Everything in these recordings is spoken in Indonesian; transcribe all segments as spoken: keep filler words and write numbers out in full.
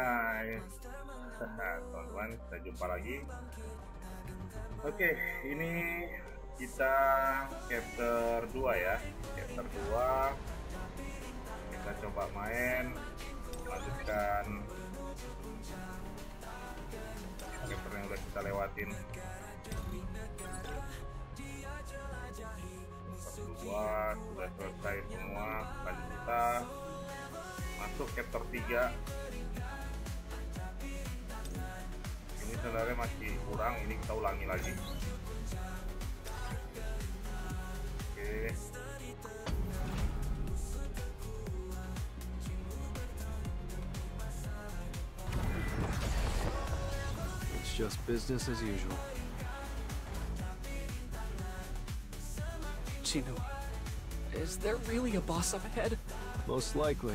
guys, teman-teman, kita jumpa lagi. Oke, okay, ini kita chapter dua ya, chapter dua kita coba main, lanjutkan chapter yang udah kita lewatin. Dua sudah selesai semua, lanjut kita masuk chapter tiga. Ini sebenarnya masih kurang, ini kita ulangi lagi. Oke, it's just business as usual. Jinwoo, is there really a boss up ahead? Most likely.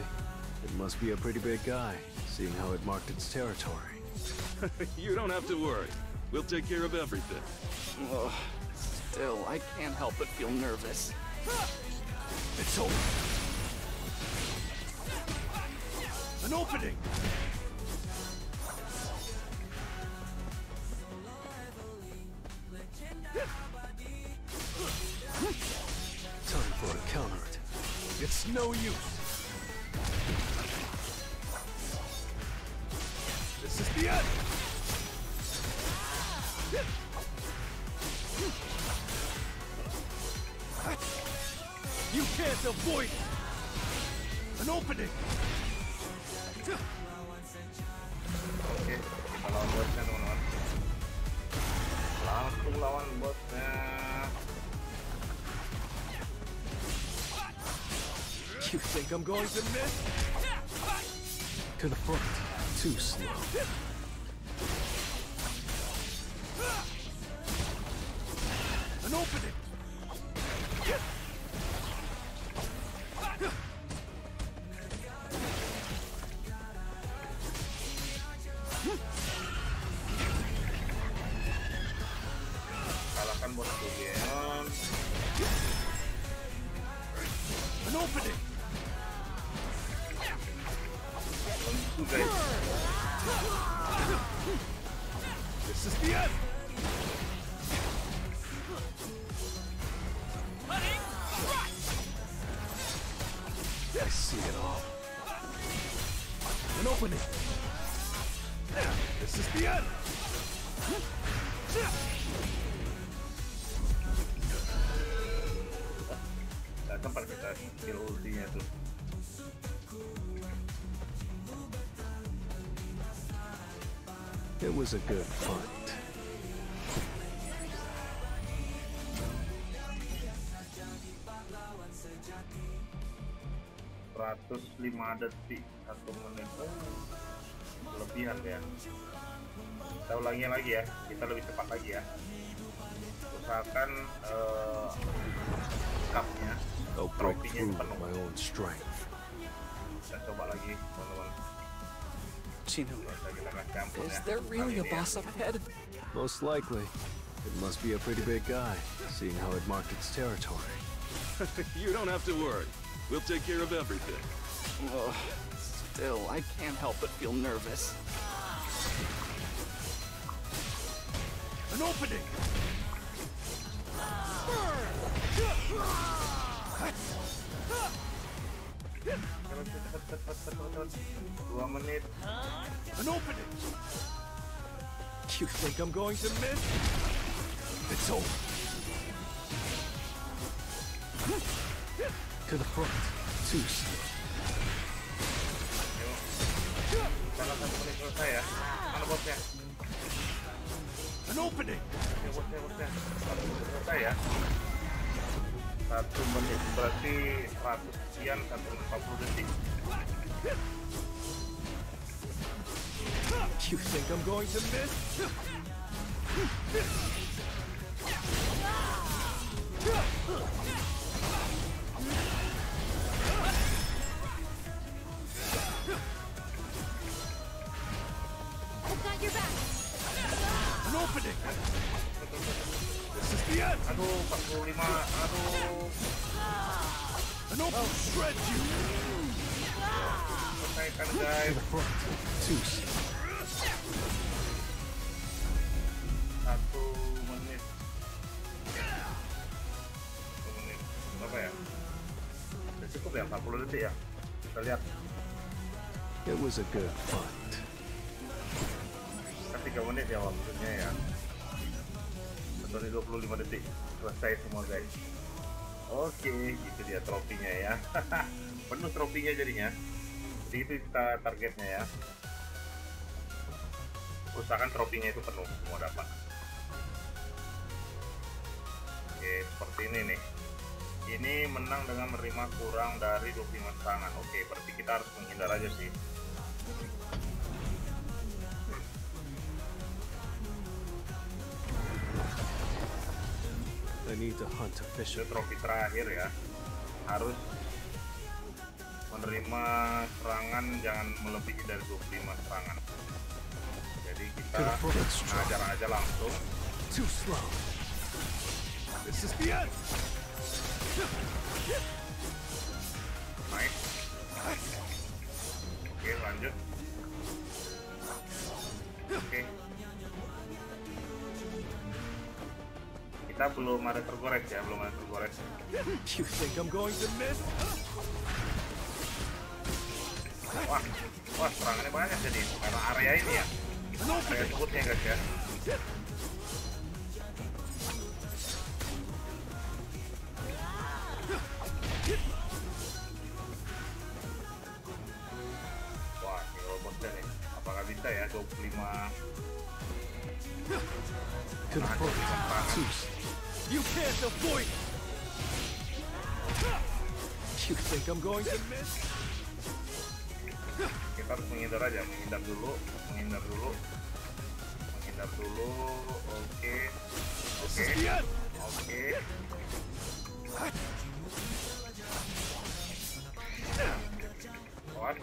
It must be a pretty big guy, seeing how it marked its territory. You don't have to worry. We'll take care of everything. Ugh, still, I can't help but feel nervous. It's open. An opening! Time for a counter. It's no use. This is the end. You can't avoid it. An opening. Okay, kita lawan bosnya, teman-teman. Langsung lawan bosnya. You think I'm going to miss? Confront. Too slow. An opening. Kalahkan bos Kugeon. An opening. Guys. This is the end. I see it all. An opening. This is the end. Gak sempat kita kill ultinya tuh. It was a good fight. seratus lima detik, satu menit. Kelebihan ya. Kita ulangi lagi ya, kita lebih cepat lagi ya. Usahakan uh, cup-nya, tropinya penuh. Kita coba lagi, teman-teman. Jinwoo, is there really a boss up ahead? Most likely. It must be a pretty big guy, seeing how it marked its territory. You don't have to worry. We'll take care of everything. Oh, still, I can't help but feel nervous. An opening! Dua menit. An opening. You think I'm going to miss? It's over. To the front. Too slow. Salah satu menit selesai ya. Mana bosnya? An opening. Bosnya, bosnya. Selesai ya. Satu menit berarti seratus sekian, seratus empat puluh detik. You think I'm going to miss? I've got your back. An opening. This is the end. Aduh, empat puluh lima. Aduh. An opening. I'll shred you. naikkan guys. Satu menit. Satu menit. Berapa ya? Sudah cukup ya, empat puluh detik ya. Kita lihat. It was a good fight. tiga menit ya maksudnya ya. Setelah dua puluh lima detik selesai semua guys. Oke, itu dia trofinya ya. Penuh trofinya jadinya. Jadi itu kita targetnya ya. Usahakan trofinya itu penuh semua dapat. Oke, seperti ini nih. Ini menang dengan menerima kurang dari dua puluh lima serangan. Oke, berarti kita harus menghindar aja sih. I need to hunt a fish. Itu trofi terakhir ya. Harus menerima serangan jangan melebihi dari dua puluh lima serangan. Jadi kita hajar aja langsung. Too slow. This is the end. Nice. Oke, lanjut. Oke. Kita belum ada tergores ya, belum ada tergores. You think I'm going to miss? Wah, wah serangannya banyak jadi karena area ini ya. Area sebutnya guys ya. Wah, ini robotnya nih. Apakah bisa ya dua puluh lima? Nah, you can't avoid it. You think I'm going to miss? Kita harus menghindar aja, menghindar dulu, menghindar dulu, menghindar dulu. Oke, oke, oke. What?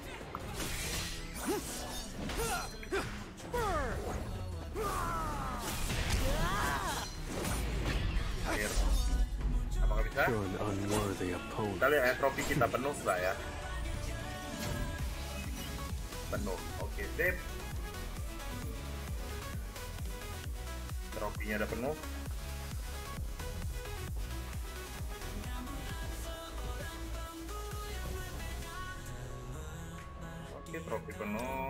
Apakah bisa? Kita lihat ya, trofi kita penuh lah ya. Penuh, oke sip. Trofinya udah penuh. Oke, trofi penuh.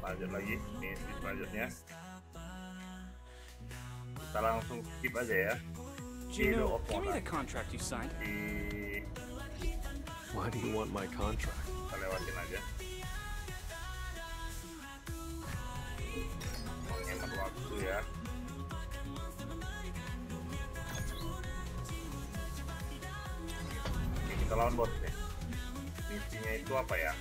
Lanjut lagi, ini selanjutnya. Kita langsung skip aja ya. Jinwoo, give me the contract you signed. Why do you want my contract? Kita lewatin aja. Menghemat waktu ya. Oke, kita lawan bot nih. Misinya itu apa ya?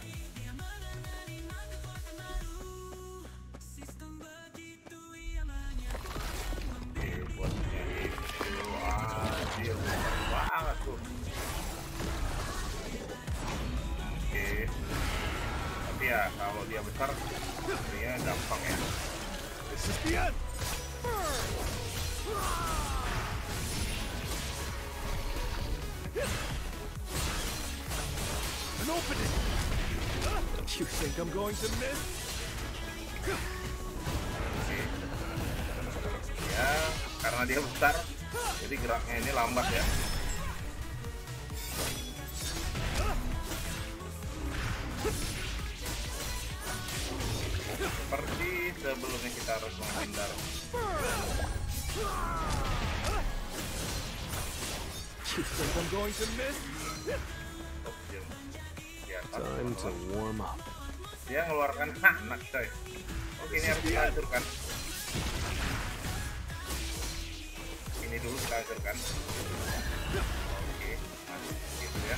Ya, kalau dia besar, dia gampang ya. An opening. You think I'm going to miss? Ya, karena dia besar, jadi geraknya ini lambat ya. Seperti sebelumnya kita harus menghindar. Dia ngeluarkan anak coy. Oke, ini harus kita hancurkan. Ini dulu kita hancurkan. Oke, masih gitu ya.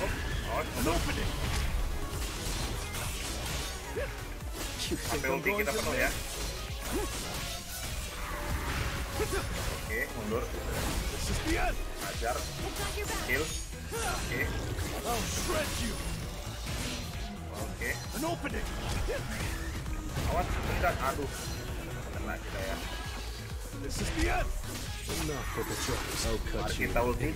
Oh, sampai ulti kita penuh ya. Oke, mundur. Ajar. Kill. Oke. Oke. Awas, bentar. Aduh. Kena kita ya. Mari kita ulti.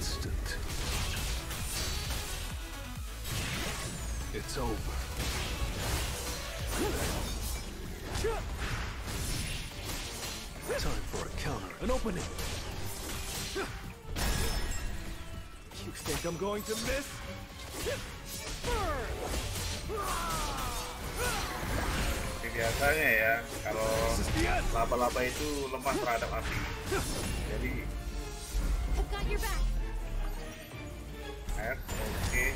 It's over. Time for a counter, an opening. You think I'm going to miss? Biasanya ya, kalau laba-laba itu lemah terhadap api. Jadi air, oke.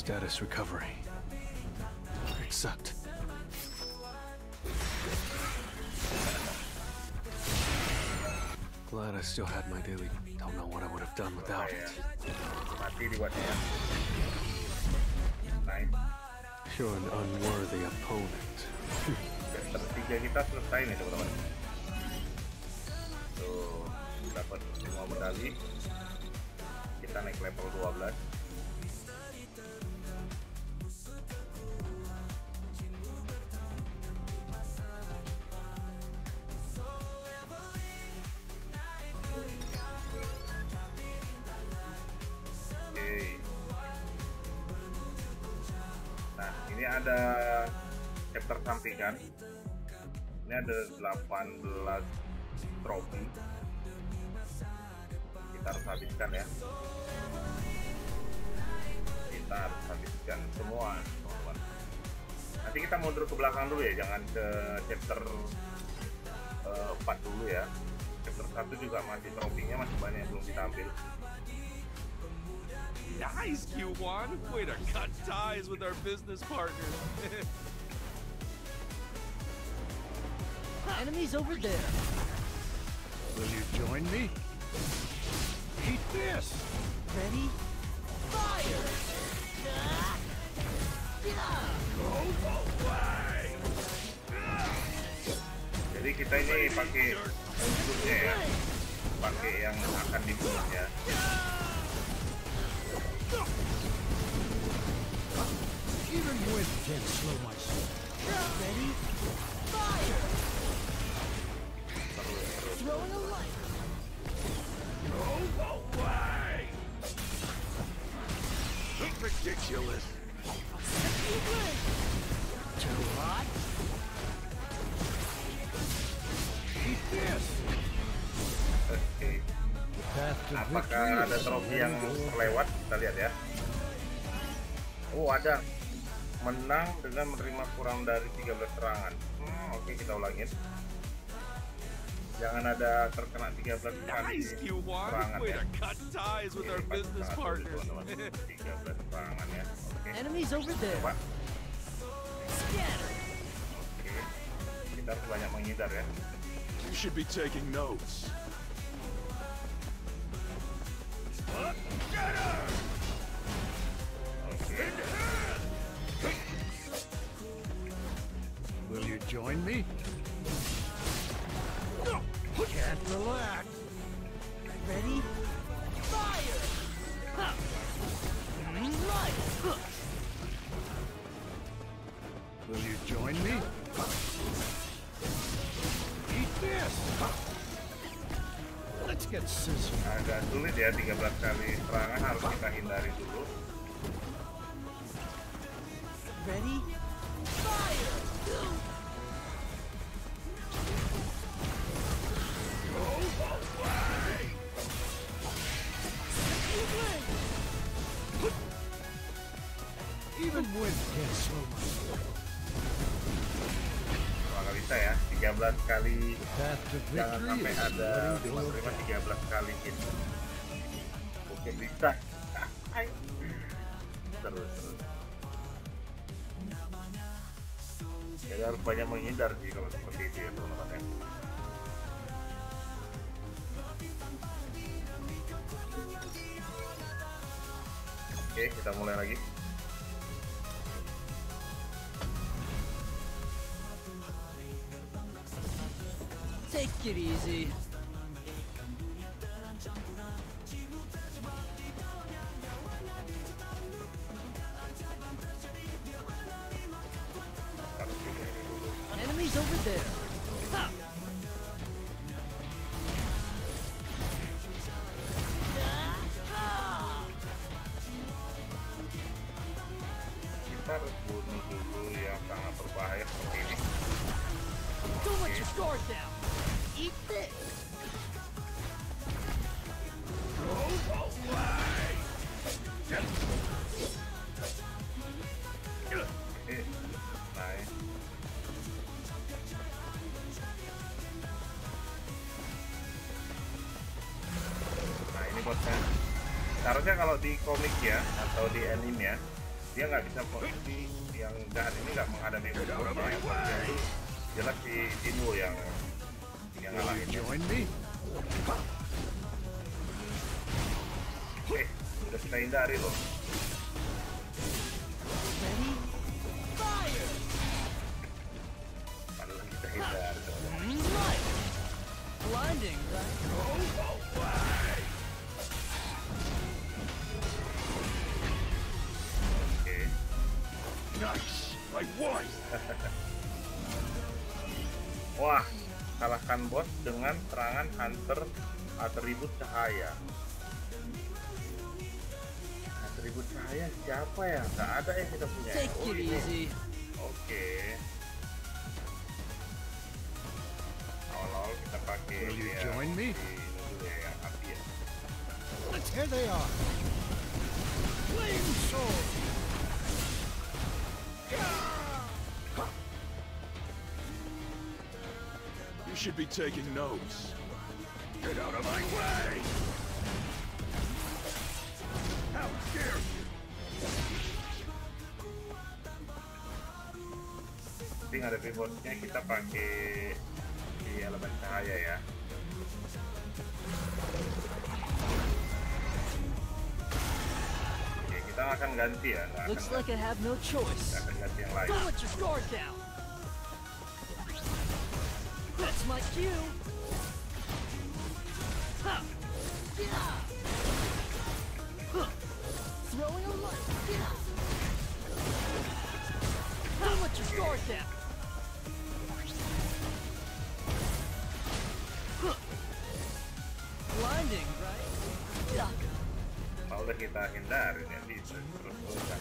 Status recovery. It sucked. Glad I still had my daily. Don't know what I would have done without it. You're an unworthy opponent. Tiga kita selesai nih teman-teman. Tuh, dapat semua medali. Kita naik level dua belas. Ini ada chapter sampingan. Ini ada delapan belas trofi. Kita harus habiskan ya. Kita harus habiskan semua. Nanti kita mundur ke belakang dulu ya, jangan ke chapter uh, empat dulu ya. Chapter satu juga masih trofinya masih banyak yang belum kita ambil. Nice, Kwon. Way to cut ties with our business partners. Enemies over there. Will you join me? Eat this. Ready? Fire! Go away! Jadi kita ini pakai musuhnya ya, pakai yang akan dibunuh ya. Even wind can't slow my soul. Ready? Fire! Throwing a light. Go away! Look ridiculous. Too hot? Eat this! Okay. Apakah ada trofi yang terlewat? Kita lihat ya. Oh, ada. Menang dengan menerima kurang dari tiga belas serangan. Hmm, oke, okay, kita ulangin. Jangan ada terkena tiga belas kali serangan ya. tiga belas serangan ya. Oke. Okay. Okay. Kita harus banyak menghindar ya. You should be taking notes. Will you join me? Can't relax. Ready? Fire! Light! Will you join me? Eat this! Let's get sizzling. Agak sulit ya, tiga belas kali serangan harus kita hindari dulu. Ready? Fire! Even wind can't slow my soul. Kalau bisa ya, tiga belas kali. Jangan sampai ada menerima tiga belas kali gitu. Oke, bisa. Terus terus. Jadi harus banyak menghindar sih kalau seperti itu ya teman-teman ya. Oke, kita mulai lagi. Take it easy. Enemies over there. Ha! ntar bunuh dulu yang sangat berbahaya seperti ini. Okay. Nice. Nah ini botnya seharusnya kalau di komik ya atau di anime ya dia nggak bisa posisi yang jahat ini nggak menghadapi botnya ya. Jelas si Jinwoo yang yang ngalahin ya. Oke, udah kita hindari loh. Padahal kita hindari. Oke. Nice, my boy. Wah, kalahkan bos dengan serangan hunter atribut cahaya. Atribut cahaya siapa ya? Nggak ada yang kita punya. Oh, ini. Oke. Awal-awal kita pakai dia. Ini dulu ya yang api ya. Here they are. Flame sword. You should be taking notes. Get out of my way. How dare you? Jadi ngadepin bosnya kita pakai di elemen cahaya ya. Oke, kita akan ganti ya. Looks like I have no choice. Kita akan ganti yang lain. That's my cue. Throwing a light. How much you score down? Blinding, right? Kalau kita hindari ya bisa terus terusan.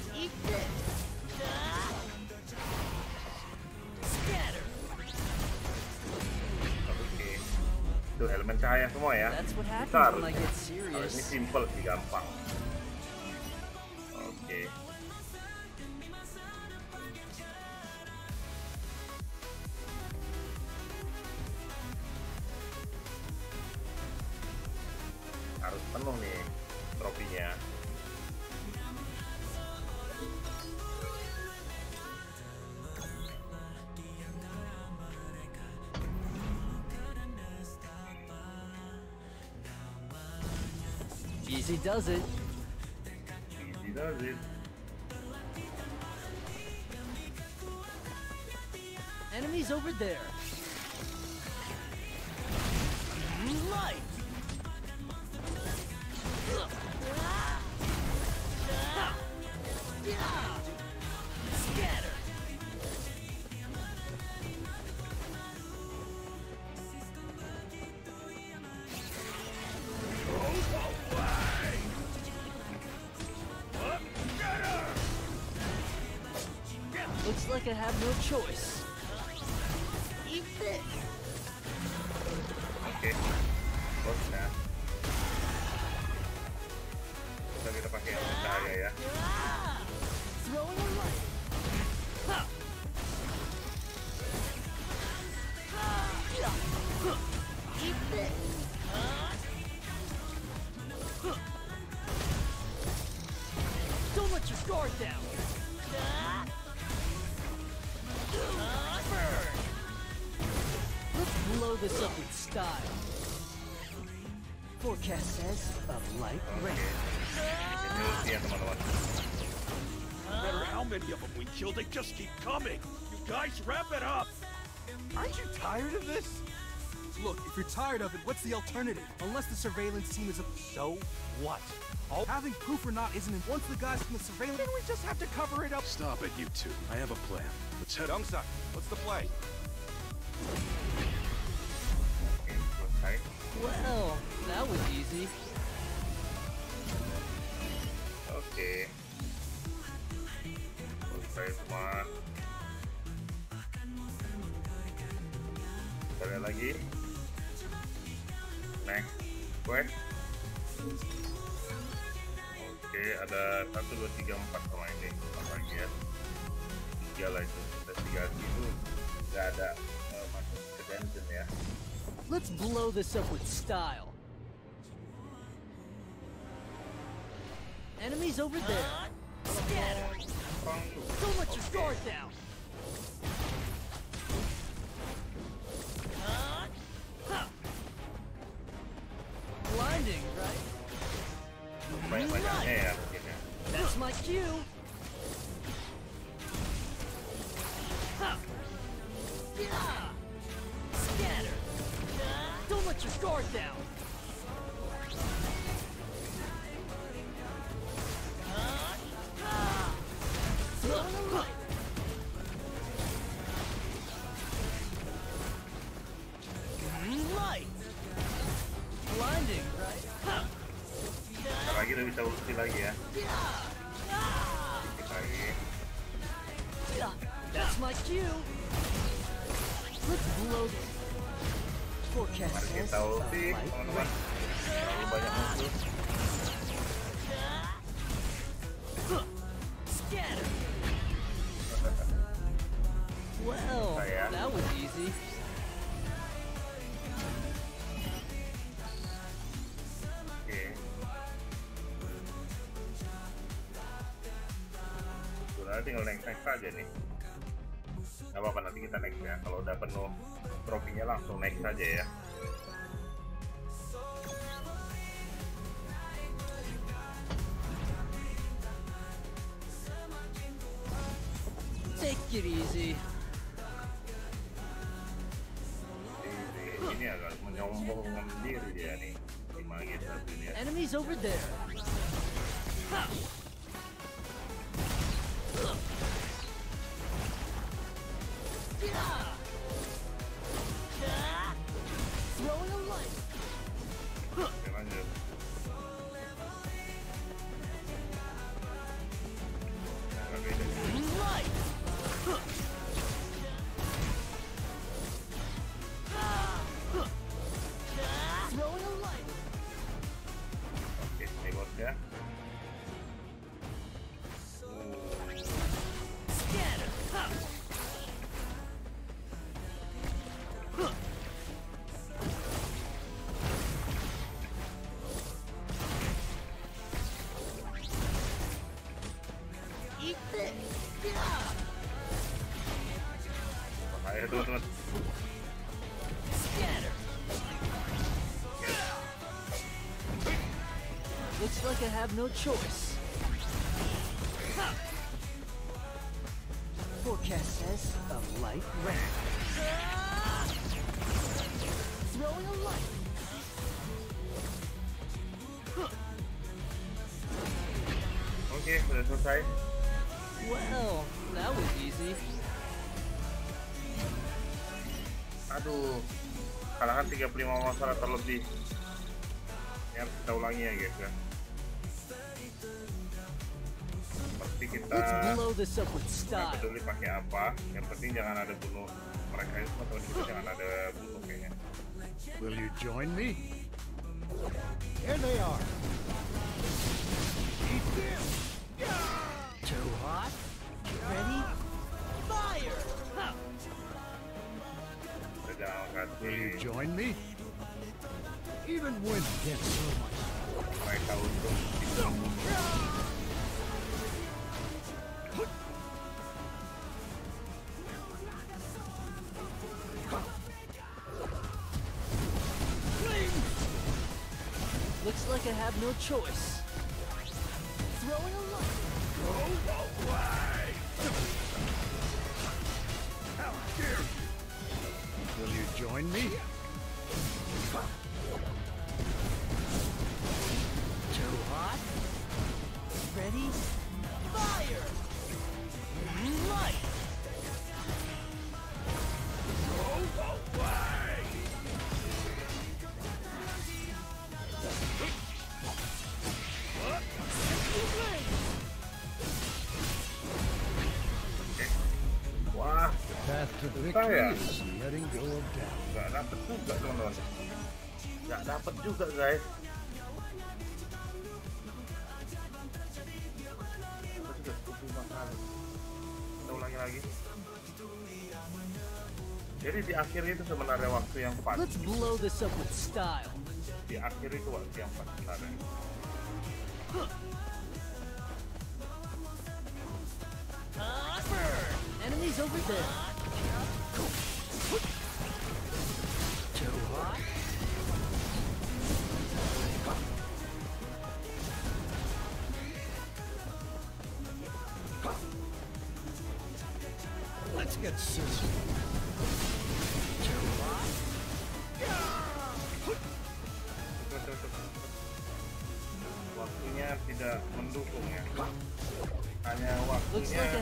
Scatter. Oke, itu elemen cahaya semua ya. Besar. Kalau ini simple sih, gampang. Oke. Harus penuh nih tropinya. Easy does it. Does it. Enemies over there. Light. Scatter. Like I have no choice. Eat this. Okay. Bos nah. Kita kita pakai yang cahaya ya. Throwing a light. Eat this. Don't let your guard down. Blow this up with style. Forecast says a light rain. No matter how many of them we kill, they just keep coming. You guys, wrap it up. Aren't you tired of this? Look, if you're tired of it, what's the alternative? Unless the surveillance team is a so what? All having proof or not isn't important. Once the guys from the surveillance, then we just have to cover it up. Stop it, you two. I have a plan. Let's head. Dong-suk, what's the play? Well, that was easy. Oke. Okay. Selesai lagi. Next quest. Oke, ada satu dua tiga empat sama ini lagi ya. Tiga lagi, tiga lagi itu nggak ada uh, masuk ke dungeon ya. Let's blow this up with style. Enemies over there. Scatter. So much your guard down. Blinding, right? Banyak-banyaknya ya mungkin ya. That's my cue. Scatter. Don't let your guard down. Bisa ulti lagi ya. Kita ini. That's my cue. Let's blow this. Forecast. Kita ulti, teman-teman. Terlalu banyak musuh. Scatter. Well, that was easy. Tinggal next-next aja nih, nggak apa-apa, nanti kita next ya. Kalau udah penuh trofinya langsung next aja ya. Take it easy. Ini agak menyombongkan diri dia nih, lima gitu ya. Enemies over there. Ha! Looks like I have no choice. Forecast says a light round. Throwing a light. Okay, sudah selesai. Well, that was easy. Aduh, kalangan tiga puluh lima masalah terlebih. Ya, kita ulangi ya guys ya. Seperti kita nggak peduli pakai apa, yang penting jangan ada bunuh mereka itu, atau kita jangan ada bunuh kayaknya. Will you join me? Here they are. Eat them. Too hot? Ready? Fire! Will you join me? Even when gets so much. Mereka untung kita Looks like I have no choice. Throwing a light. Go away. How dare you? Will you join me? Too hot? Ready? Fire! Light! Go away! What? Wah! Saya nggak dapet juga teman-teman, nggak dapet juga guys, kita ulangi lagi. Jadi di akhir itu sebenarnya waktu yang tepat. Di akhir itu waktu yang tepat sebenarnya. Enemies over there. Let's get serious. Waktunya tidak mendukung ya, hanya waktunya ready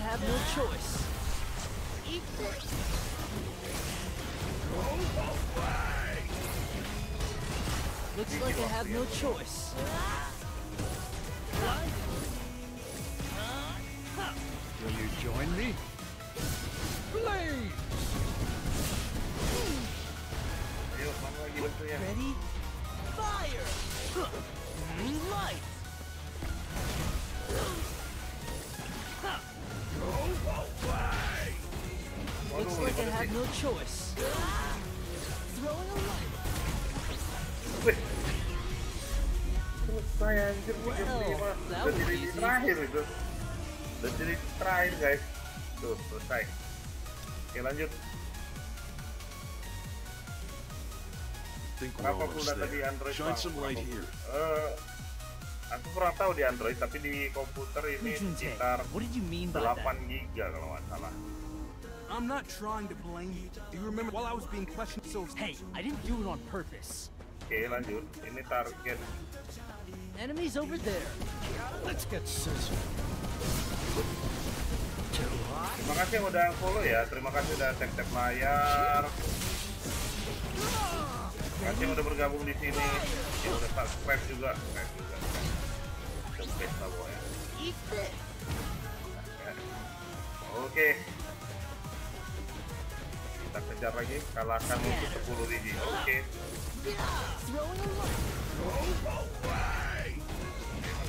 fire green light looks like I had no choice throwing a light saya anjir udah jadi terakhir itu udah jadi terakhir guys tuh selesai. Oke lanjut. Apa pula tadi Android? Uh, aku kurang tahu di Android, tapi di komputer ini sekitar delapan giga kalau nggak salah. I'm not trying to blame you. Do you remember while I was being questioned? So hey, I didn't do it on purpose. Oke, lanjut. Ini target. Enemies over there. Let's get serious. Terima kasih yang udah follow ya. Terima kasih udah tag-tag layar. Terima kasih yang udah bergabung di sini, yang udah subscribe juga, subscribe juga, subscribe tahu ya. Oke, kita kejar lagi, kalahkan musuh sepuluh biji. Oke.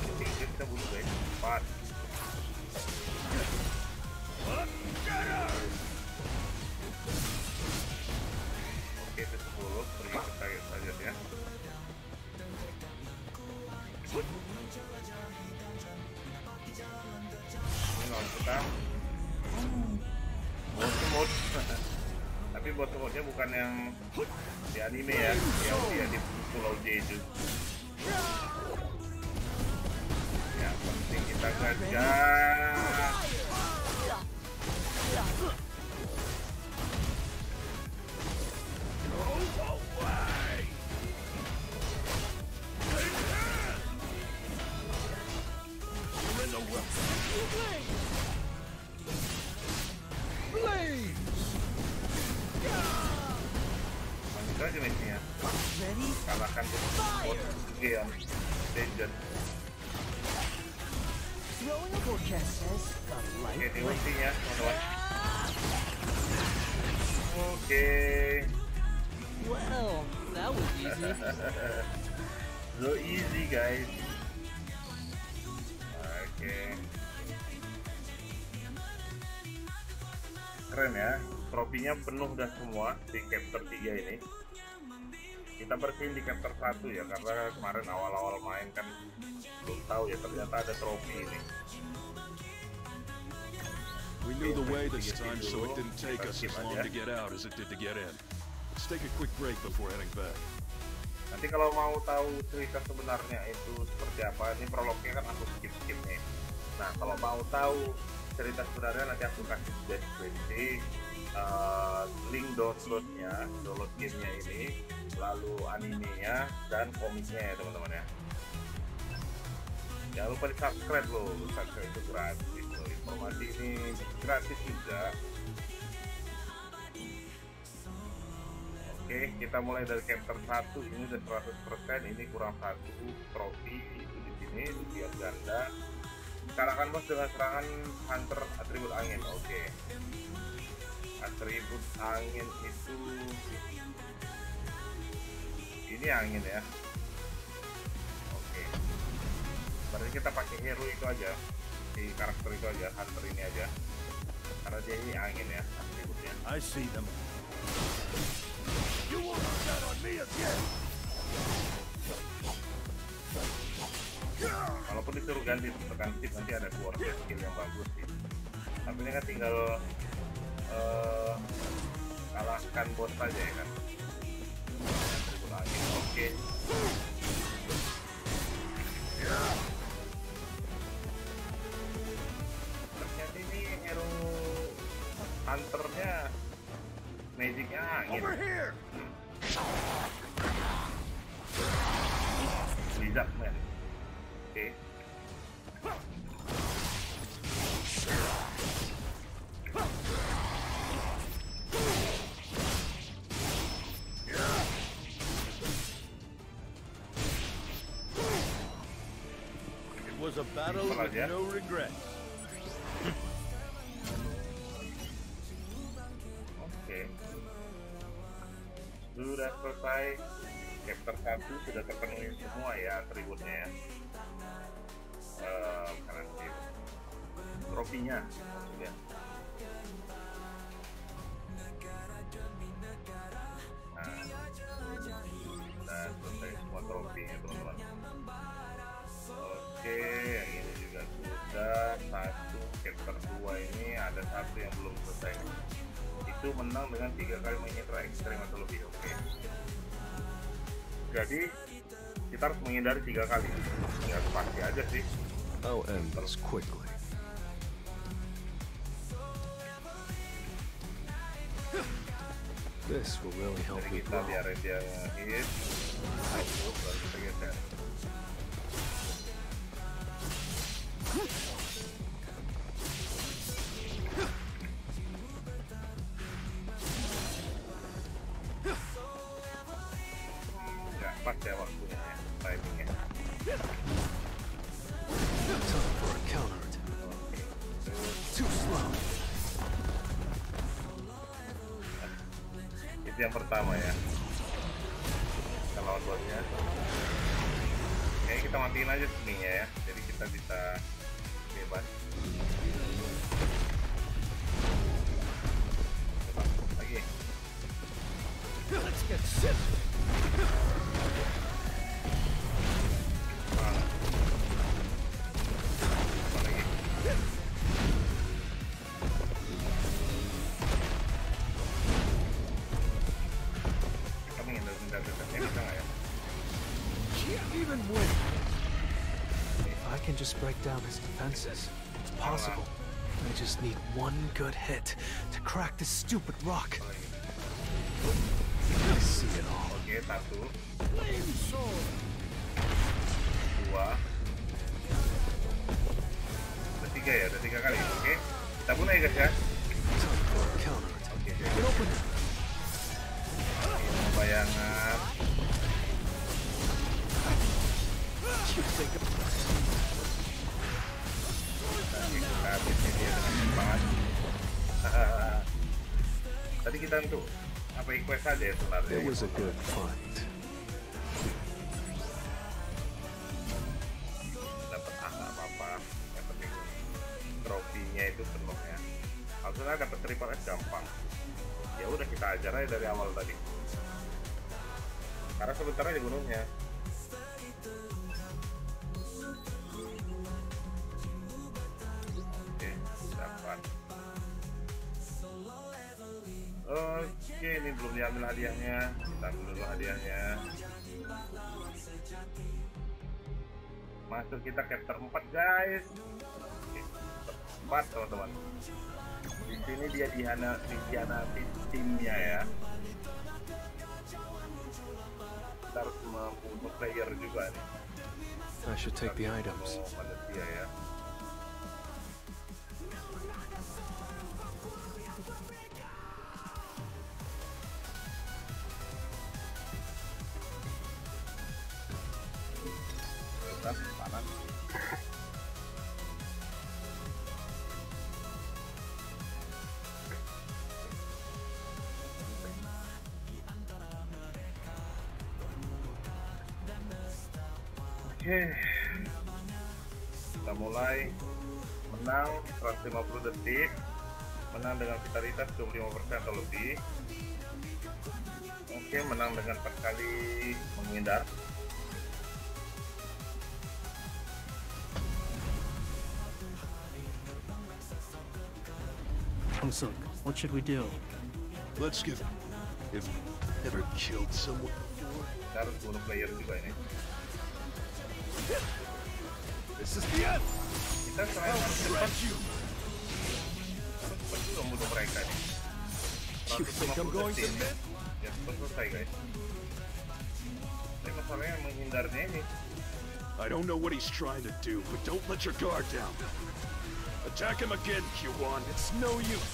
Oke, kita bunuh guys. Empat. Oke, itu sepuluh, pergi ke target saja ya. Ini lawan kita bot mode. Tapi bot mode-nya bukan yang di anime ya, yang dia di Pulau Jeju. Ya, penting kita kejar. Kalahkan bot game danger. Oke, di ultinya teman-teman. Oke. Wow, that was easy. So easy guys. Oke. Keren ya, trofinya penuh dah semua di chapter tiga ini. Kita bersihin di chapter satu ya, karena kemarin awal-awal main kan belum tahu ya ternyata ada trofi ini. We knew the way this time, so it didn't take us as long to get out as it did to get in. Let's take a quick break before heading back. Nanti kalau mau tahu cerita sebenarnya itu seperti apa, ini prolognya kan aku skip-skip nih. Nah kalau mau tahu cerita sebenarnya nanti aku kasih deskripsi, uh, link downloadnya, download gamenya ini, lalu animenya dan komiknya ya teman-teman ya. Jangan lupa di subscribe loh, subscribe itu gratis loh, informasi ini gratis juga. Oke, kita mulai dari chapter satu, ini udah seratus persen, ini kurang satu trofi itu di sini di tiap ganda. Kalahkan bos dengan serangan hunter atribut angin. Oke. atribut angin itu ini angin ya. Oke, berarti kita pakai hero itu aja, di karakter itu aja, hunter ini aja, karena dia ini angin ya atributnya. I see them. You won't get on me again. Walaupun disuruh ganti tekan tip nanti ada dua orang skill yang bagus sih, tapi ini kan tinggal uh, kalahkan bot aja ya kan. Oke, ternyata ini hero hunternya magicnya angin lizard man. Oke, a battle with no regrets. Oke, sudah selesai chapter satu, sudah terpenuhi semua ya atributnya ya. Uh, karena tropinya ya. Nah, nah selesai semua tropinya teman-teman. Oke, yang ini juga sudah. Satu chapter dua ini ada satu yang belum selesai, itu menang dengan tiga kali menyerang ekstrem atau lebih. Oke, jadi kita harus menghindari tiga kali, nggak pasti aja sih. Oh, end this quickly. This will really help you. Kita biarin dia hit, lalu kita geser. Nggak pas ya waktunya, timingnya. Itu yang pertama ya. Kita lawan botnya. Kayaknya kita matiin aja seninya ya, jadi kita bisa bebas. Coba lagi. Let's get set. Just break down his defenses. It's possible. I just need one good hit to crack this stupid rock. I see it all. Okay, satu. Dua. Ketiga ya, ketiga kali. Oke. Kita bunuh ya guys ya. Oke. Bayangan. Kita habisnya dia dengan cepat. Tadi kita untuk apa request aja ya sebenarnya. It was a good fight. Dapat apa-apa, yang penting trofinya itu penuh ya. Harusnya dapat triple S gampang. Ya udah kita ajar aja dari awal tadi. Karena sebentar aja gunungnya. Oke, ini belum diambil hadiahnya, kita ambil dulu hadiahnya. Masuk kita chapter empat guys. Oke, empat teman-teman. Di sini dia dikhianati timnya ya. Kita harus membunuh player juga nih. I should take the items. Manusia ya. Oke, kita mulai. Menang seratus lima puluh detik, menang dengan vitalitas dua puluh lima persen atau lebih. Oke, menang dengan empat kali menghindar. Dong-suk, what should we do? Let's give him. If ever killed someone before. Harus bunuh player juga ini. This is the end. Kita serang cepat. Cepat juga bunuh mereka ini. seratus lima puluh detik ini. Ya cepat selesai guys. Tapi masalahnya menghindarnya ini. I don't know what he's trying to do, but don't let your guard down. Attack him again, Kwon. It's no use.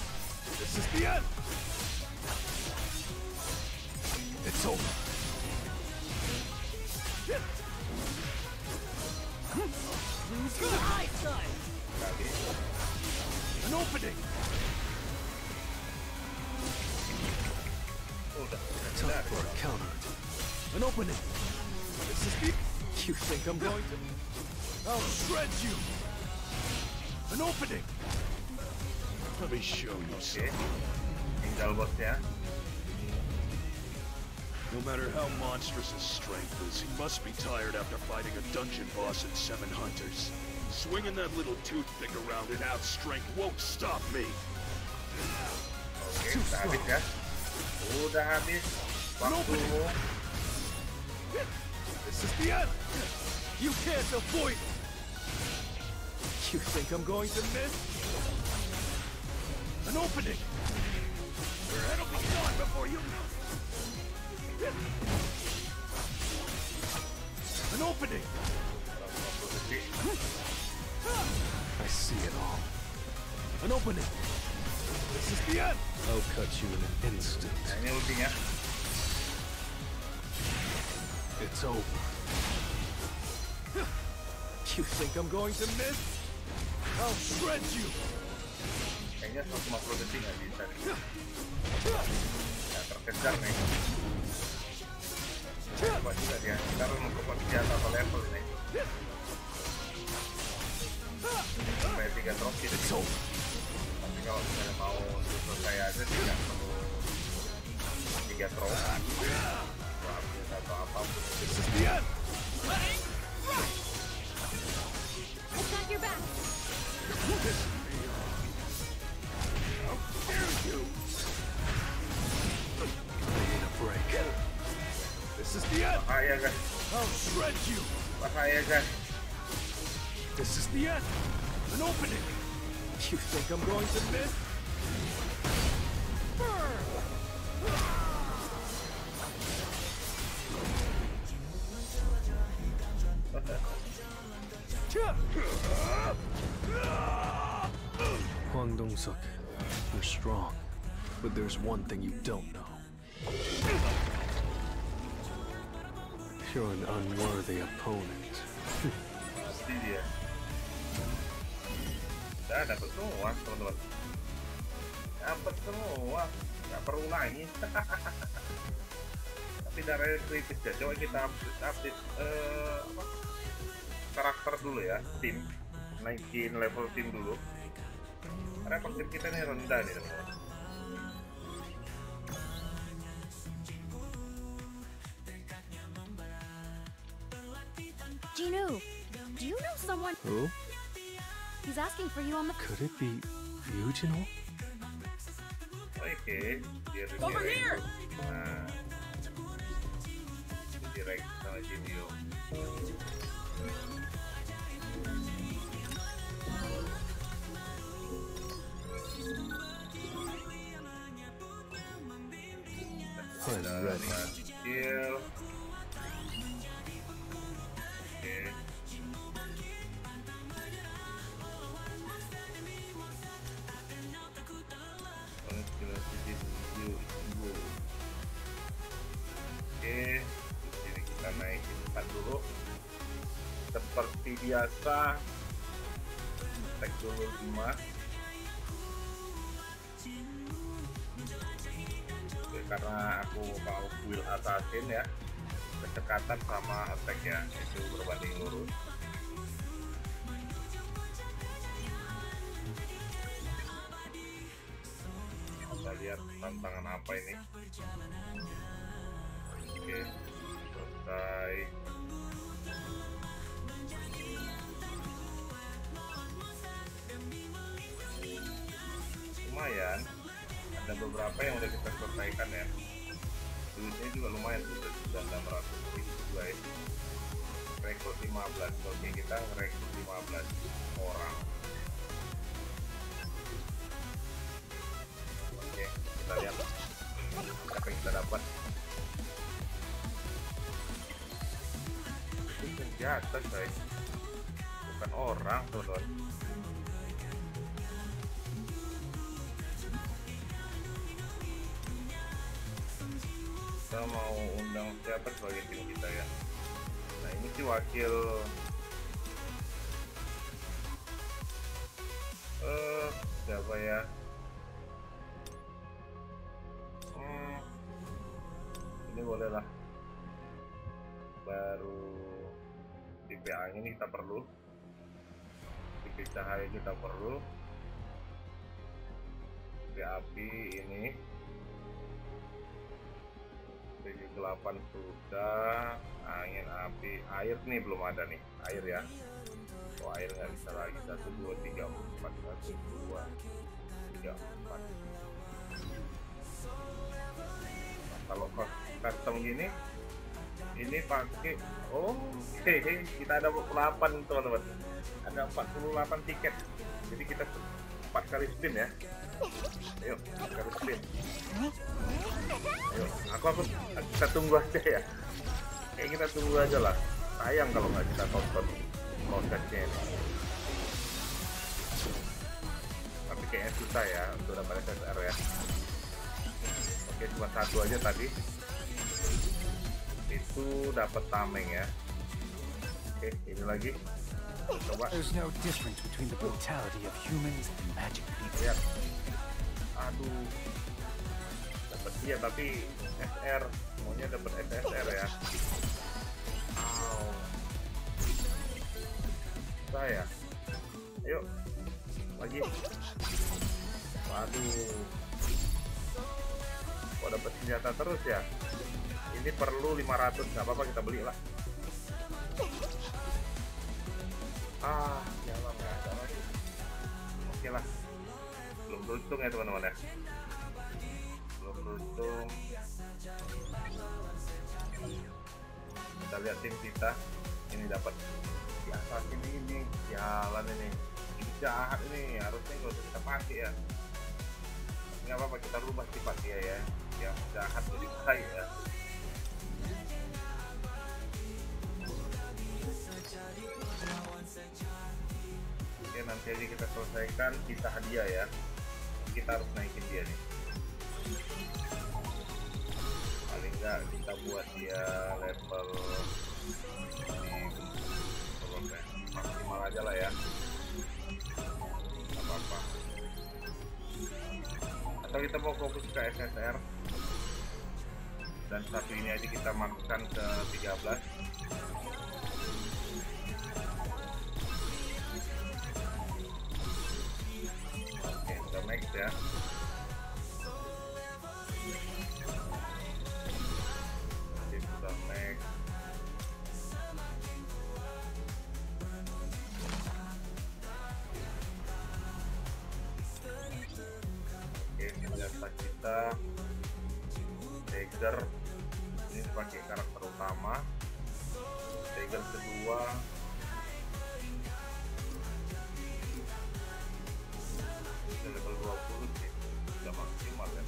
This is the end. It's over. Shit. High time. An opening. Time for a counter. An opening. This is it. You think I'm going to? I'll shred you. An opening. Let me show you something. No matter how monstrous his strength is, he must be tired after fighting a dungeon boss and seven hunters. Swinging that little toothpick around in out strength won't stop me. Okay, udah habis ya. Udah habis. Waktumu. This is the end. You can't avoid it. You think I'm going to miss? An opening. Your head'll be gone before you know. An opening. I see it all. An opening. This is the end. I'll cut you in an instant. It's over. You think I'm going to miss? I'll shred you. Terkejar nih. Coba juga dia, karena menggunakan senjata atau level ini. Sampai tiga trofi itu bisa. Tapi kalau misalnya mau susur saya aja tidak perlu tiga trofi. Atau apapun. This is the end. Bahaya guys. I'll shred you. Bahaya guys. This is the end. An opening. You think I'm going to miss? Kwon Dong-suk, you're strong, but there's one thing you don't know. You're an unworthy opponent. Pasti dia. Dah dapat semua, teman-teman. Dapat semua, nggak perlu nangis. Tapi darahnya kritis ya. Coba kita update, update uh, apa? karakter dulu ya, tim. Naikin level tim dulu. Karena tim kita ini rendah nih, teman-teman. Jinwoo, do you know someone? Who? He's asking for you on the. Could it be you, Jinwoo? Okay. Over here. Ah. Direct sama Jinwoo. I'm ready. Seperti biasa, cek dulu emas. Karena aku mau build assassin ya, cek dekatan sama attack ya, itu berbanding lurus. Kita lihat tantangan apa ini. Oke, selesai. Lumayan, ada beberapa yang udah kita selesaikan ya. Duitnya juga lumayan, sudah sembilan ribu enam ratus guys. Rekrut lima belas, oke kita rekrut lima belas orang. Oke, kita lihat apa yang kita dapat. Ini senjata guys, bukan orang tuh loh. Kita mau undang siapa sebagai tim kita ya. Nah ini sih wakil eh siapa ya, hmm, ini bolehlah, baru T P A ini kita perlu, T P cahaya kita perlu, T P api ini delapan sudah, angin api, air nih belum ada nih, air ya. Oh air nggak bisa lagi, satu dua tiga empat satu dua tiga empat. Kalau custom gini, ini pakai, oh hehe, kita ada empat puluh delapan teman-teman, ada empat puluh delapan tiket, jadi kita empat kali spin ya. Ayo, empat kali spin. Ayo, aku aku kita tunggu aja ya. Kayak kita tunggu aja lah. Sayang kalau nggak kita tonton kontennya ini. Tapi kayaknya susah ya untuk dapat S S R ya. Oke, cuma satu aja tadi. Itu dapat tameng ya. Oke, ini lagi. Coba. There's no difference between the brutality of humans and magic people. Lihat. Aduh. Dapat dia tapi S R, semuanya dapat S S R ya. Wow. Saya. Ayo. Lagi. Waduh. Kok dapat senjata terus ya? Ini perlu lima ratus, enggak apa-apa kita belilah. Ah, jalan nggak ada lagi. Oke lah, belum beruntung ya teman-teman ya, belum beruntung. Kita lihat tim kita, ini dapat biasa ya, ini ini jalan ini, ini jahat ini, harusnya kalau kita pakai ya. Nggak apa-apa kita rubah sifat dia ya, yang jahat jadi baik ya. Oke, nanti aja kita selesaikan sisa hadiah ya. Kita harus naikin dia nih. Paling enggak kita buat dia level ini maksimal aja lah ya. Gak apa-apa. Atau kita mau fokus ke S S R. Dan satu ini aja kita masukkan ke tiga belas. Next ya, jadi kita next. Oke, senjata kita dagger ini pakai karakter utama, dagger kedua. Level dua puluh sih, udah maksimal ya.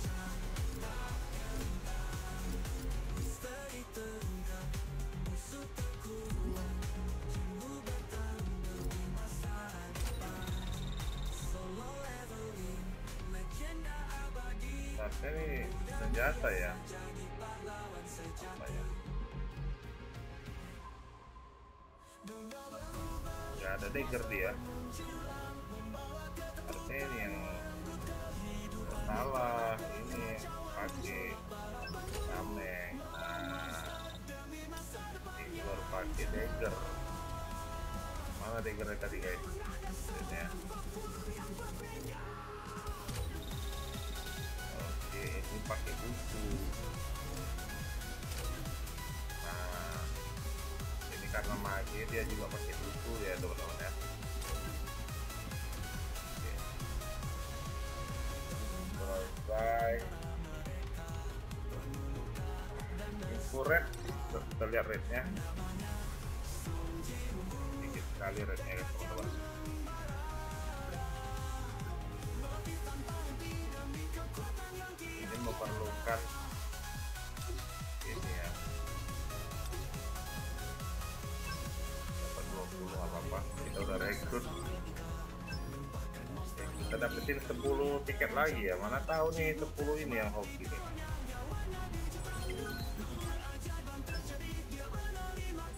Tapi ini senjata ya. Apa ya? Gak ada dagger dia. Ini yang salah, ini pakai tameng. Nah, banget ya gerak tadi guys. Ya. Oke, ini pakai buku. Nah, ini karena mage dia juga pakai buku ya teman-teman ya. Oke. Bye. Kuret terlihat rednya. Sedikit sekali rednya ya teman-teman. Ini memerlukan ini ya. Dapat dua puluh apa-apa. Kita udah rekrut. Kita dapetin sepuluh tiket lagi ya. Mana tahu nih sepuluh ini yang hoki nih.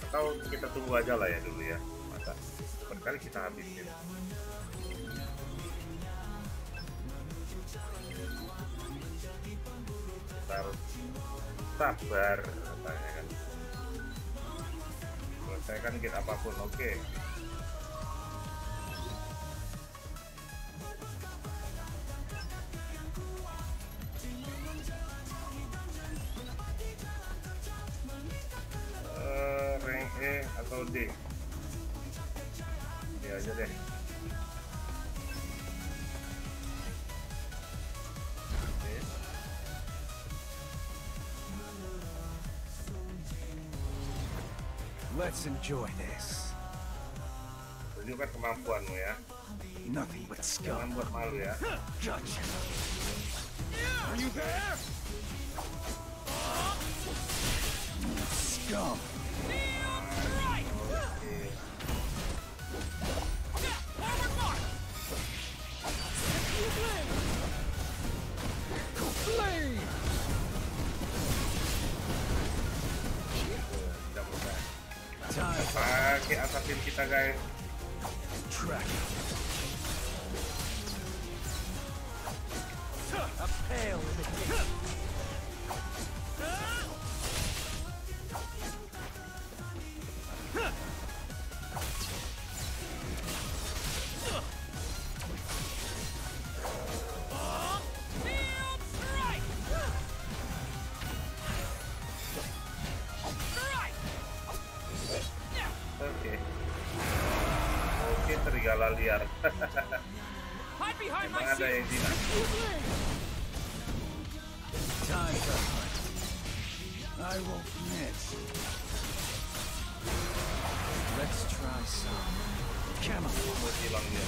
Atau kita tunggu aja lah ya dulu ya, masa berkali kita habisin. Kita harus sabar katanya kan, selesaikan kita apapun. Oke okay. E atau D, D aja deh. D. Let's enjoy this. Tunjukkan kemampuanmu ya. Nothing but skill. Jangan buat malu ya. Judge. Are you there? Scum. Pakai asasin kita guys. Serigala liar. Memang ada yang jinak. Buat hilang dia.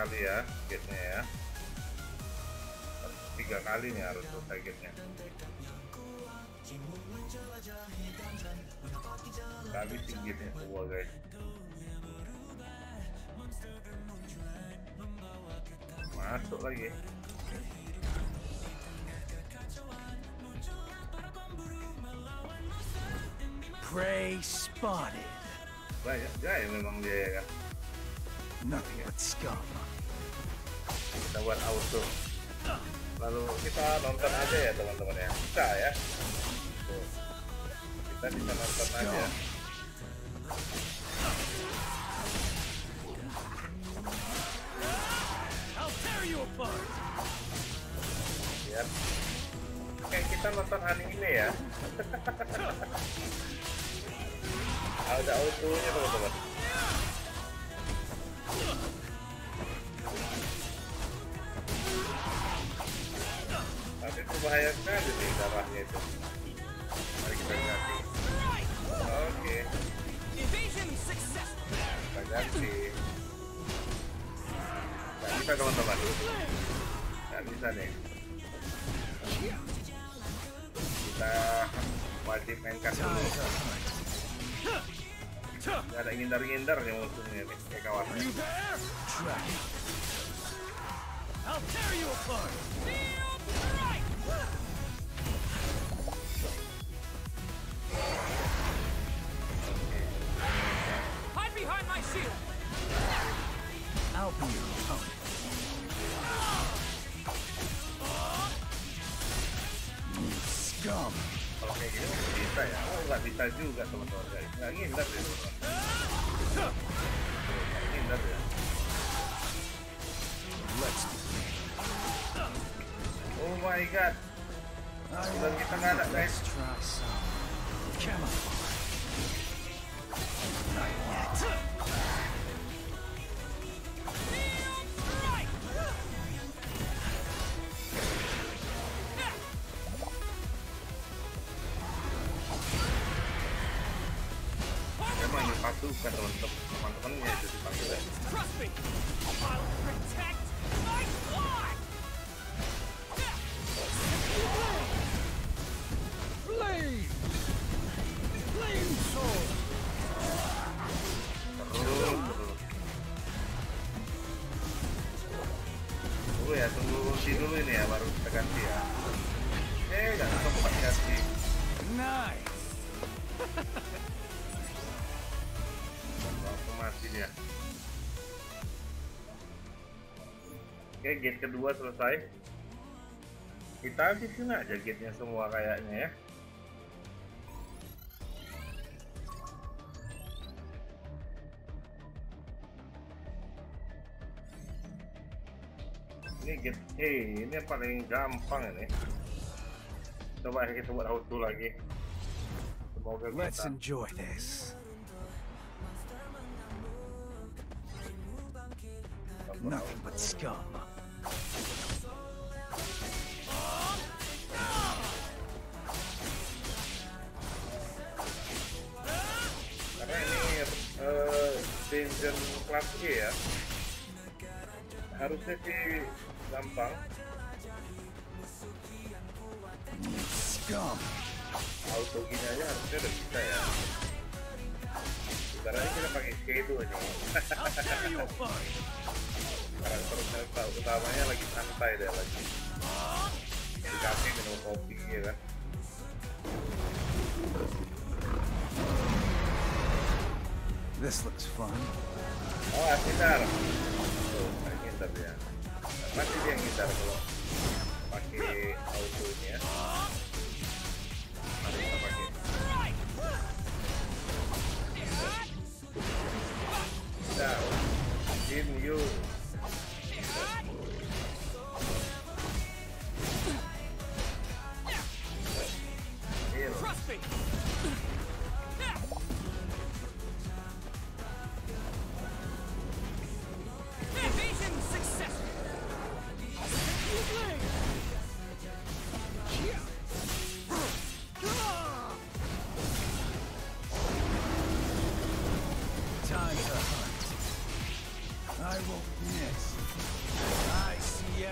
Sekali ya gate-nya ya, tiga kali nih harus selesai gate-nya. Kali tingginya semua guys. Masuk lagi. Prey spotted. Banyak gaya memang dia ya. Nothing but scum. Kita buat auto, lalu kita nonton aja ya teman-teman ya. Kita ya, tuh. Kita bisa nonton aja. Lihat, kayak kita nonton anime ya. Ada autonya teman-teman. Tapi berbahaya sekali nih darahnya itu. Mari kita ganti. Oke. Kita ganti. Gak bisa teman-teman. Gak bisa nih. Kita wajib mainkan dulu. Gak ada ngindar-ngindar yang musuhnya nih, kayak kawannya. Hide behind my shield. I'll be your opponent. You scum. Kalau kayak gini nggak bisa ya, oh nggak bisa juga teman-teman guys, nggak ngindar ya teman-teman, nggak ngindar ya. Oh my god, udah kita nggak ada guys. Bukan teman-teman, teman-teman ya itu dipanggil ya. Terus, terus. Tunggu ya, tunggu ulti dulu ini ya, baru kita ganti ya. Eh, gak sempat ganti. Nice. Matinya. Oke, gate kedua selesai. Kita habisin aja gate-nya semua kayaknya ya. Ini gate, eh ini yang paling gampang ini. Coba kita buat auto lagi. Semoga kita. Let's enjoy this. Nothing but scum. Karena ini uh, dungeon kelas G ya, harusnya sih gampang. Scum. Auto gini aja harusnya udah bisa ya. Sekarang kita pakai skill aja. Karakter utamanya lagi santai deh, lagi dikasih minum kopi ya kan. This looks fun. Oh ngindar, tuh ngindar ya. Masih dia ngindar kalau pakai autonya. Mari kita pakai. Nah, Jinwoo.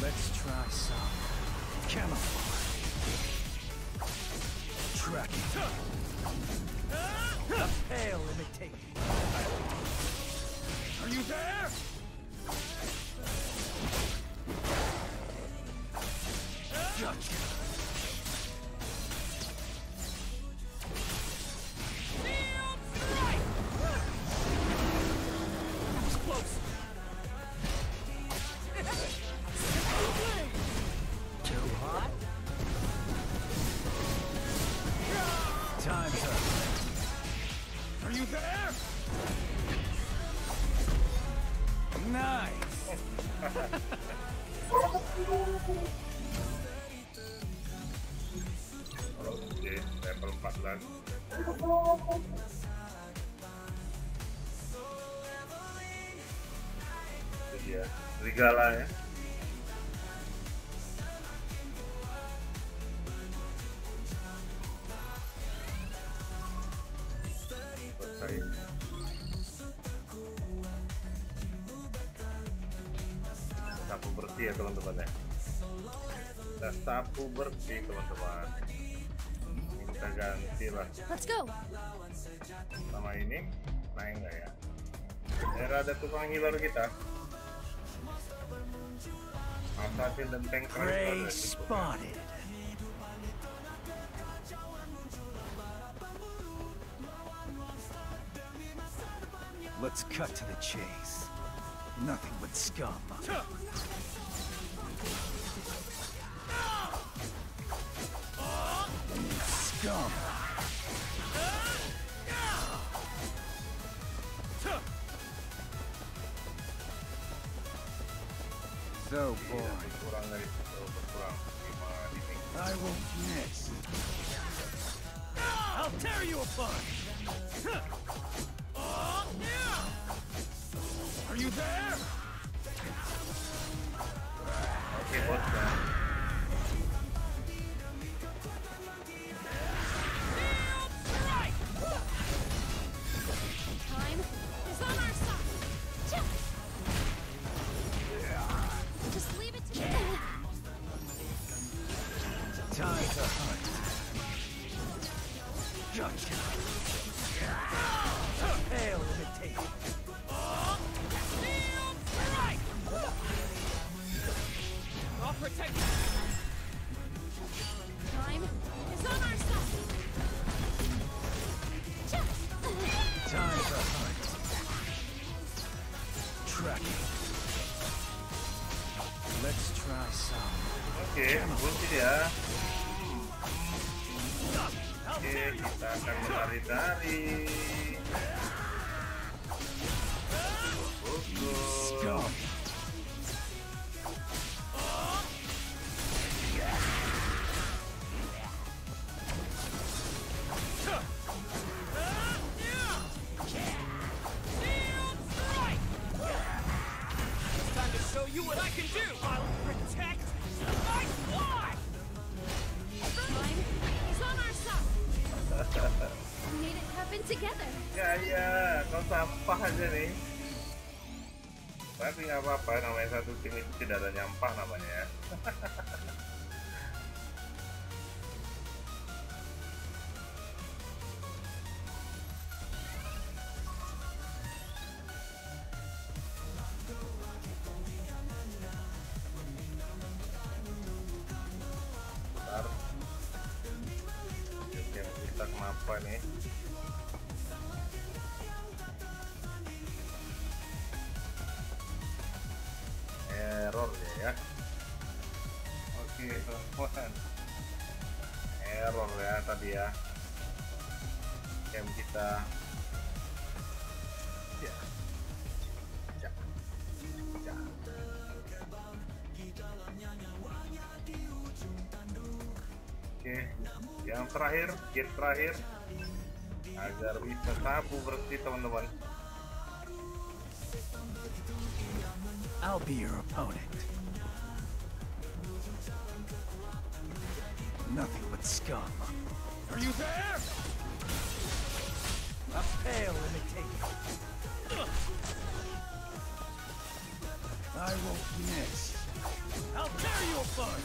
Let's try some camouflage. Tracking. A pale imitation. Are you there? Gotcha. Ya, Regala ya. Selesai. ya teman-teman ya. Udah sapu bersih teman-teman. Kita ganti lah. Let's go. Sama ini naik nggak ya? Daerah ada tukang healer kita. Assassin dan tank keren banget. Let's cut to the chase. Nothing but scum. Scum. So boring. I won't miss. I'll tear you apart. Are you there? Okay, what's that? Right. Time is on our side. Just leave it to me. Time to hunt. Gotcha. Hail the tape. Protect you. Time is on our side. Time to hunt. Tracking. Let's try some. Okay, bullshit ya. Okay, kita akan mencari-cari. Let's go. Apa namanya satu tim itu tidak ada nyampah namanya ya. Bentar. Oke, kita kenapa nih? Error ya. Oke, teman-teman. Error ya tadi ya. Game kita. Ya. Ya. Ya. Oke, yang terakhir, game terakhir agar bisa sapu bersih teman-teman. I'll be your opponent. Nothing but scum. Are you there? A pale imitation. I won't miss. I'll tear you apart.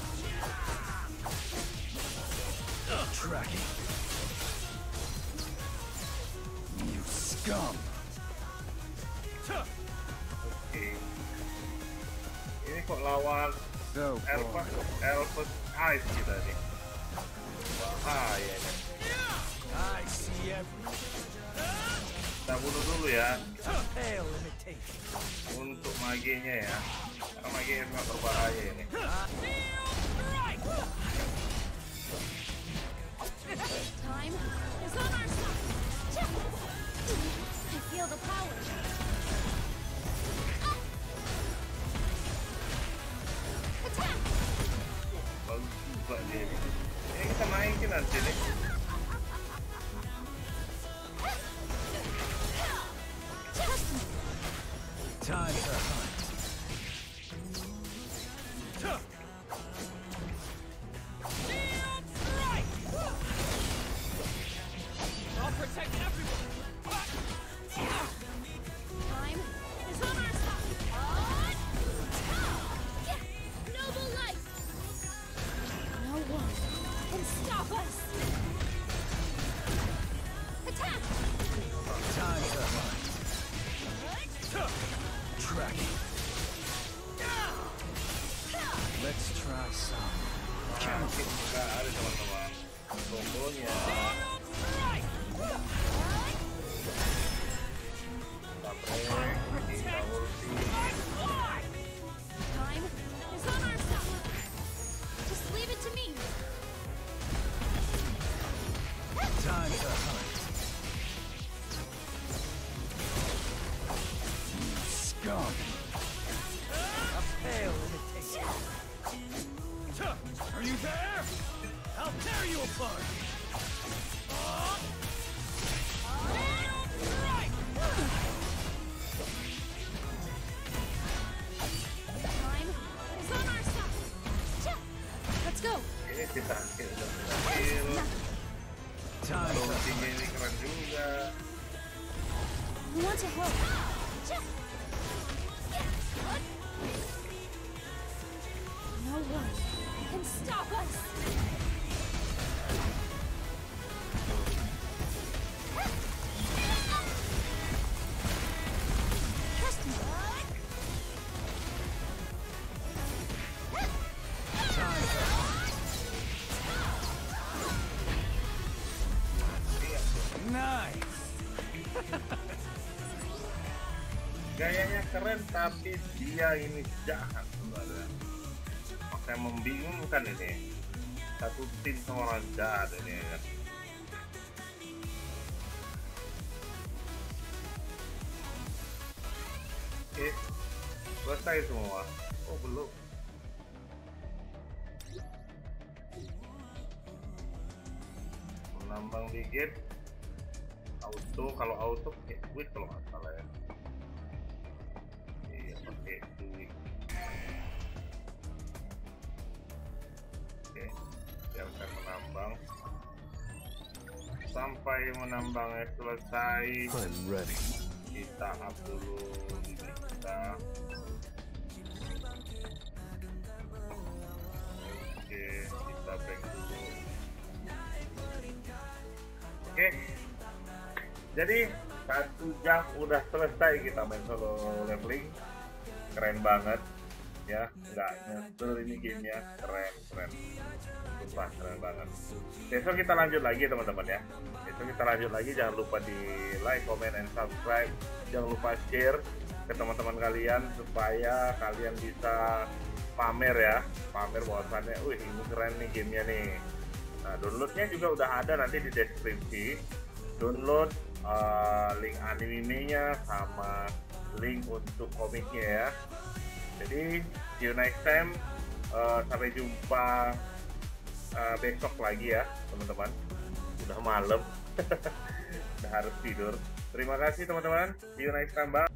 Uh, Tracking. You scum. Ini kok lawan Elva Elva Ice kita nih. Wah, ya ini. Kita bunuh dulu ya. Untuk maginya ya. Karena maginya nggak berbahaya ini. Time is on our side. I feel the power. Bagus dia ini. Ini kita naikin nanti nih. Time to hunt. Time is on our side. Gayanya keren, tapi dia ini jahat, saudara. Makanya membingungkan ini. Satu tim seorang jahat ini. Oke, selesai semua. Oh belum. Menambang dikit. Auto, kalau auto pakai duit kalau nggak salah ya. Iya pakai duit. Oke, biarkan menambang sampai menambangnya selesai. Kita hap dulu kita. Oke, kita back dulu. Oke. Jadi satu jam udah selesai kita main Solo Leveling, keren banget ya, nggak nyetel ini gamenya, keren keren, sumpah keren banget. Besok kita lanjut lagi teman-teman ya, besok kita lanjut lagi, jangan lupa di like, comment, and subscribe, jangan lupa share ke teman-teman kalian supaya kalian bisa pamer ya, pamer bahwasannya, wih ini keren nih gamenya nih. Nah downloadnya juga udah ada nanti di deskripsi, download. Uh, link animenya sama link untuk komiknya ya. Jadi see you next time, uh, sampai jumpa uh, besok lagi ya teman-teman, udah malam udah harus tidur. Terima kasih teman-teman, see you next time, bye.